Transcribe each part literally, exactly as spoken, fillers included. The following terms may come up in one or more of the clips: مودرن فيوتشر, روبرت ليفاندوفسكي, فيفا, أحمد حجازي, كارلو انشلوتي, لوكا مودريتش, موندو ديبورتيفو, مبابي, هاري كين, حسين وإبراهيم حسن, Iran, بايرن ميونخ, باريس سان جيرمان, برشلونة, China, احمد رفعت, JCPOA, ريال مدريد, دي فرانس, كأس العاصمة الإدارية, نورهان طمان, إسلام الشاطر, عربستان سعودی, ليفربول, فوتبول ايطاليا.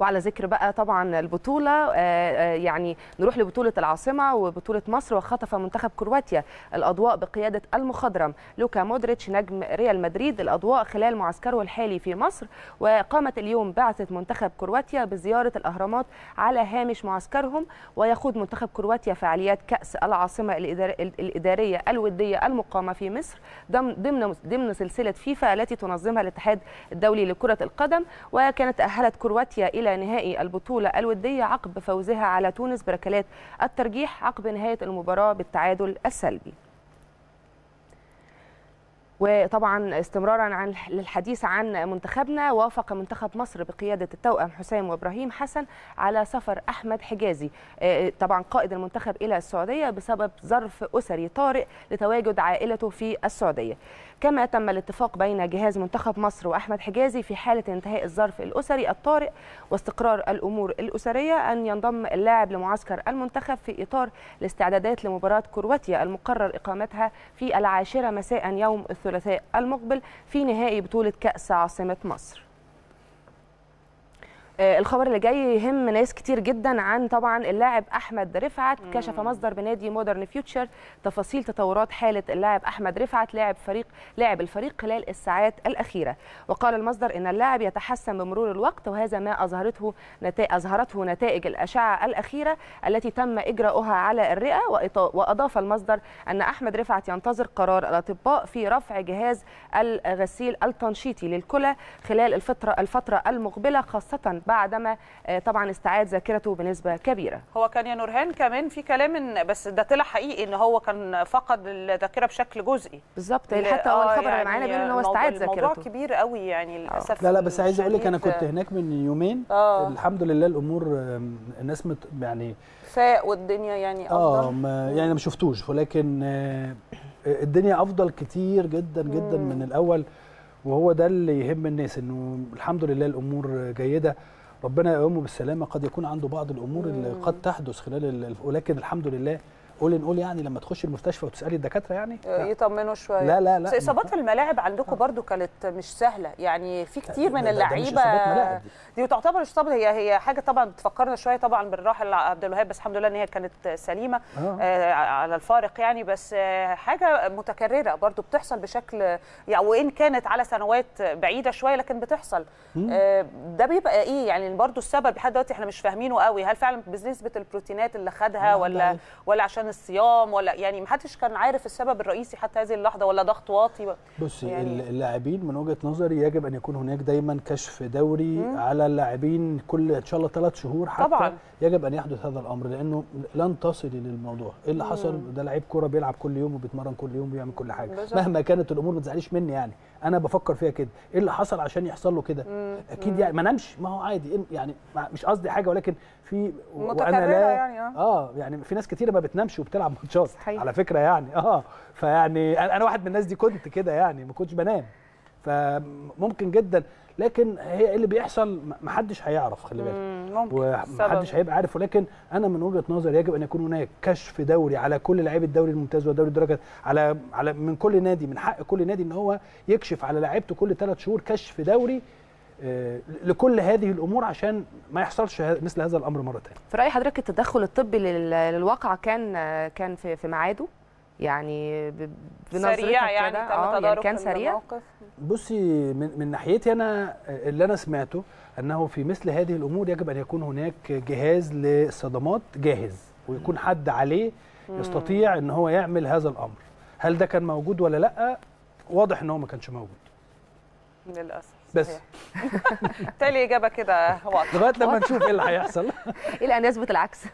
وعلى ذكر بقى طبعا البطولة، يعني نروح لبطولة العاصمة وبطولة مصر، وخطف منتخب كرواتيا الأضواء بقيادة المخضرم لوكا مودريتش نجم ريال مدريد الأضواء خلال معسكره الحالي في مصر. وقامت اليوم بعثة منتخب كرواتيا بزيارة الأهرامات على هامش معسكرهم، ويخوض منتخب كرواتيا فعاليات كأس العاصمة الإدارية الودية المقامة في مصر ضمن ضمن سلسلة فيفا التي تنظمها الاتحاد الدولي لكرة القدم. وكانت تأهلت كرواتيا إلى نهائي البطولة الودية عقب فوزها على تونس بركلات الترجيح عقب نهاية المباراة بالتعادل السلبي. وطبعا استمرارا عن للحديث عن منتخبنا، وافق منتخب مصر بقياده التوأم حسين وإبراهيم حسن على سفر احمد حجازي طبعا قائد المنتخب الى السعوديه بسبب ظرف اسري طارئ لتواجد عائلته في السعوديه. كما تم الاتفاق بين جهاز منتخب مصر واحمد حجازي في حاله انتهاء الظرف الاسري الطارئ واستقرار الامور الاسريه ان ينضم اللاعب لمعسكر المنتخب في اطار الاستعدادات لمباراه كرواتيا المقرر اقامتها في العاشره مساء يوم الثلاثاء الثلاثاء المقبل في نهائي بطولة كأس عاصمة مصر. الخبر اللي جاي يهم ناس كتير جدا عن طبعا اللاعب احمد رفعت. كشف مصدر بنادي مودرن فيوتشر تفاصيل تطورات حاله اللاعب احمد رفعت لاعب فريق لاعب الفريق خلال الساعات الاخيره. وقال المصدر ان اللاعب يتحسن بمرور الوقت، وهذا ما اظهرته نتائج اظهرته نتائج الاشعه الاخيره التي تم اجراؤها على الرئه. واضاف المصدر ان احمد رفعت ينتظر قرار الاطباء في رفع جهاز الغسيل التنشيطي للكلى خلال الفتره الفتره المقبله، خاصه بعدما طبعا استعاد ذاكرته بنسبه كبيره. هو كان يا نورهان كمان في كلام إن بس ده طلع حقيقي ان هو كان فقد الذاكره بشكل جزئي. بالظبط، حتى هو الخبر يعني اللي معانا بيقول ان هو استعاد ذاكرته. الموضوع كبير قوي يعني للاسف. لا لا بس عايز اقول لك انا كنت هناك من يومين. آه. الحمد لله الامور الناس مت يعني فاق والدنيا يعني افضل. اه يعني انا ما شفتوش، ولكن الدنيا افضل كتير جدا جدا مم. من الاول، وهو ده اللي يهم الناس انه الحمد لله الامور جيده. ربنا يقومه بالسلامه، قد يكون عنده بعض الامور مم. اللي قد تحدث خلال، ولكن الحمد لله قول نقول يعني لما تخش المستشفى وتسالي الدكاتره يعني يطمنوا شويه. لا لا لا اصابات الملاعب عندكم برضو كانت مش سهله، يعني في كتير من اللعيبه دي. دي وتعتبر اصابه هي هي حاجه طبعا بتفكرنا شويه طبعا بالراحل عبد الوهاب، بس الحمد لله ان هي كانت سليمه آه. آه على الفارق يعني، بس آه حاجه متكرره برضو بتحصل بشكل يعني، وان كانت على سنوات بعيده شويه لكن بتحصل. آه ده بيبقى ايه يعني برضو السبب لحد دلوقتي احنا مش فاهمينه قوي، هل فعلا بنسبه البروتينات اللي خدها ولا ولا عشان الصيام ولا يعني محدش كان عارف السبب الرئيسي حتى هذه اللحظه، ولا ضغط واطي؟ بصي يعني اللاعبين من وجهه نظري يجب ان يكون هناك دايما كشف دوري مم. على اللاعبين كل ان شاء الله ثلاث شهور حتى طبعا. يجب ان يحدث هذا الامر لانه لن تصلي للموضوع ايه اللي حصل. ده لعيب كوره بيلعب كل يوم وبيتمرن كل يوم وبيعمل كل حاجه بالزبط. مهما كانت الامور ما تزعليش مني يعني، انا بفكر فيها كده ايه اللي حصل عشان يحصل له كده اكيد مم. يعني ما نمشي، ما هو عادي يعني مش قصدي حاجه، ولكن في وانا لا يعني اه, آه يعني في ناس كتير ما بتنامش وبتلعب ماتشات على فكره يعني اه فيعني انا واحد من الناس دي كنت كده يعني ما كنتش بنام، فممكن جدا لكن هي اللي بيحصل محدش هيعرف خلي بالك ومحدش هيبقى عارف، ولكن انا من وجهه نظري يجب ان يكون هناك كشف دوري على كل لاعبي الدوري الممتاز ودوري الدرجه على على من كل نادي، من حق كل نادي ان هو يكشف على لاعيبته كل ثلاث شهور كشف دوري لكل هذه الامور عشان ما يحصلش مثل هذا الامر مره ثانيه. في راي حضرتك التدخل الطبي للواقعه كان كان في في ميعاده يعني سريع يعني, آه يعني كان سريع؟ بصي من, من ناحيتي انا اللي انا سمعته انه في مثل هذه الامور يجب ان يكون هناك جهاز للصدمات جاهز ويكون حد عليه يستطيع ان هو يعمل هذا الامر. هل ده كان موجود ولا لا؟ واضح ان هو ما كانش موجود للاسف بس تالي اجابه كده واضحه لغايه لما نشوف ايه اللي هيحصل الى ان يثبت العكس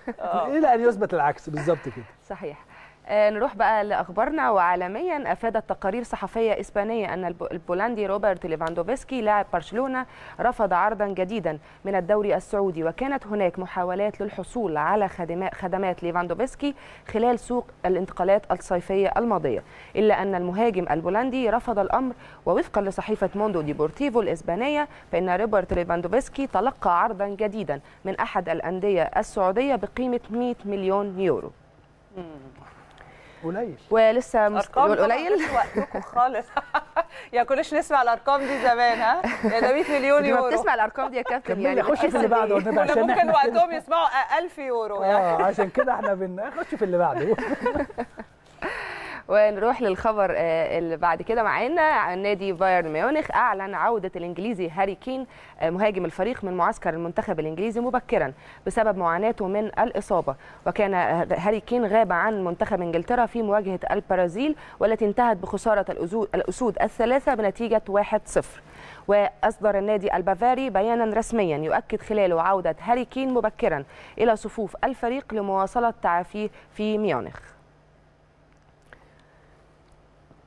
الى ان يثبت العكس بالظبط كده صحيح. آه نروح بقى لاخبارنا. وعالميا افادت تقارير صحفيه اسبانيه ان البولندي روبرت ليفاندوفسكي لاعب برشلونه رفض عرضا جديدا من الدوري السعودي، وكانت هناك محاولات للحصول على خدمات ليفاندوفسكي خلال سوق الانتقالات الصيفيه الماضيه، الا ان المهاجم البولندي رفض الامر. ووفقا لصحيفه موندو ديبورتيفو الاسبانيه فان روبرت ليفاندوفسكي تلقى عرضا جديدا من احد الانديه السعوديه بقيمه مئة مليون يورو. قليل ولسه قليل خالص يا كناش نسمع الارقام دي زمان. ها ده مية مليون يورو. بتسمع الارقام دي يا كابتن؟ يعني خش في اللي بعده والنبي، عشان ممكن وقتهم يسمعوا ألف يورو يعني. عشان كده احنا بنخش في اللي بعده. ونروح للخبر اللي بعد كده. معانا نادي بايرن ميونخ اعلن عوده الانجليزي هاري كين مهاجم الفريق من معسكر المنتخب الانجليزي مبكرا بسبب معاناته من الاصابه. وكان هاري كين غاب عن منتخب انجلترا في مواجهه البرازيل والتي انتهت بخساره الاسود الثلاثه بنتيجه واحد صفر. وأصدر النادي البافاري بيانا رسميا يؤكد خلاله عودة هاري كين مبكرا إلى صفوف الفريق لمواصلة تعافيه في ميونخ.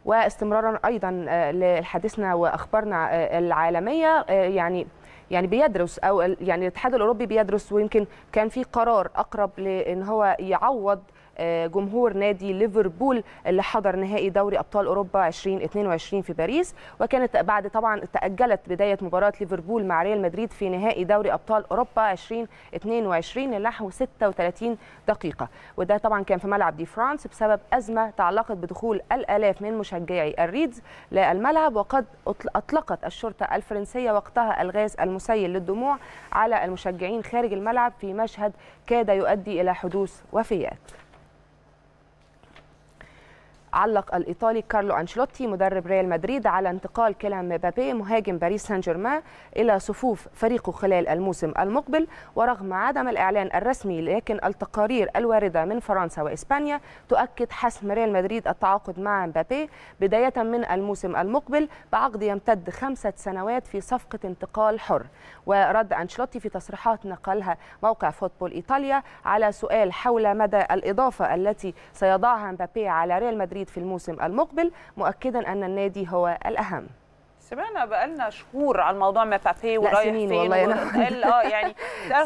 واستمرارا أيضا لحديثنا وأخبارنا العالمية، يعني يعني بيدرس أو يعني الاتحاد الأوروبي بيدرس، ويمكن كان في قرار أقرب لأن هو يعوض جمهور نادي ليفربول اللي حضر نهائي دوري أبطال أوروبا ألفين واثنين وعشرين في باريس، وكانت بعد طبعا تأجلت بداية مباراة ليفربول مع ريال مدريد في نهائي دوري أبطال أوروبا ألفين واثنين وعشرين لنحو ستة وثلاثين دقيقة، وده طبعا كان في ملعب دي فرانس بسبب أزمة تعلقت بدخول الآلاف من مشجعي الريدز للملعب. وقد أطلقت الشرطة الفرنسية وقتها الغاز المسيل للدموع على المشجعين خارج الملعب في مشهد كاد يؤدي إلى حدوث وفيات. علق الإيطالي كارلو انشلوتي مدرب ريال مدريد على انتقال كيليان مبابي مهاجم باريس سان جيرمان إلى صفوف فريقه خلال الموسم المقبل. ورغم عدم الإعلان الرسمي، لكن التقارير الواردة من فرنسا وإسبانيا تؤكد حسم ريال مدريد التعاقد مع مبابي بداية من الموسم المقبل بعقد يمتد خمسة سنوات في صفقة انتقال حر. ورد انشلوتي في تصريحات نقلها موقع فوتبول ايطاليا على سؤال حول مدى الإضافة التي سيضعها مبابي على ريال مدريد في الموسم المقبل، مؤكدا أن النادي هو الأهم. سمعنا بقالنا شهور على موضوع مبابي ورايح فين، والله ونتقل اه يعني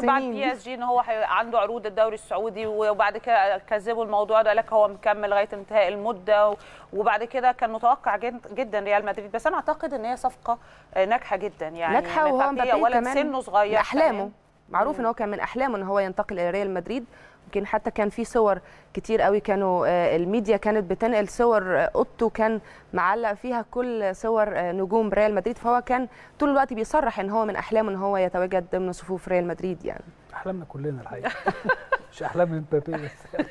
بعد بي اس جي ان هو عنده عروض الدوري السعودي، وبعد كده كذبوا الموضوع ده، قال لك هو مكمل لغايه انتهاء المده، وبعد كده كان متوقع جدا ريال مدريد. بس انا اعتقد ان هي صفقه ناجحه جدا يعني، ناجحه، وهو مبابي ولا سنه صغير، احلامه معروف ان هو كان من احلامه ان هو ينتقل الى ريال مدريد. يمكن حتى كان في صور كتير قوي كانوا الميديا كانت بتنقل صور، اوضته كان معلق فيها كل صور نجوم ريال مدريد، فهو كان طول الوقت بيصرح ان هو من احلامه ان هو يتواجد ضمن صفوف ريال مدريد. يعني احلامنا كلنا الحقيقه، مش احلام مبابي بس.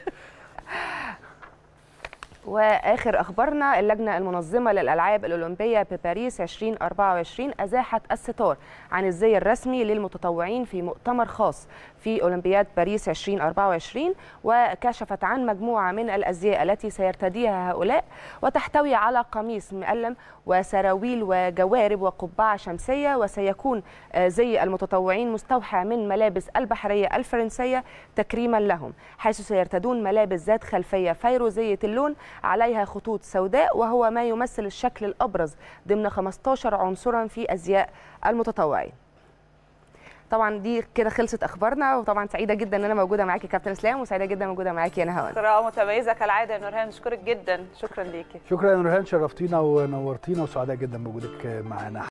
واخر اخبارنا، اللجنه المنظمه للالعاب الاولمبيه بباريس ألفين وأربعة وعشرين ازاحت الستار عن الزي الرسمي للمتطوعين في مؤتمر خاص في اولمبياد باريس ألفين وأربعة وعشرين، وكشفت عن مجموعه من الازياء التي سيرتديها هؤلاء، وتحتوي على قميص مؤلم وسراويل وجوارب وقبعه شمسيه. وسيكون زي المتطوعين مستوحى من ملابس البحريه الفرنسيه تكريما لهم، حيث سيرتدون ملابس ذات خلفيه فيروزيه اللون عليها خطوط سوداء، وهو ما يمثل الشكل الأبرز ضمن خمسة عشر عنصرا في أزياء المتطوعين. طبعا دي كده خلصت اخبارنا، وطبعا سعيده جدا ان انا موجوده معاكي كابتن اسلام، وسعيده جدا موجوده معاكي انا هون. طريقه متميزه كالعاده يا نورهان، نشكرك جدا، شكرا ليكي. شكرا يا نورهان، شرفتينا ونورتينا، وسعداء جدا بوجودك معانا.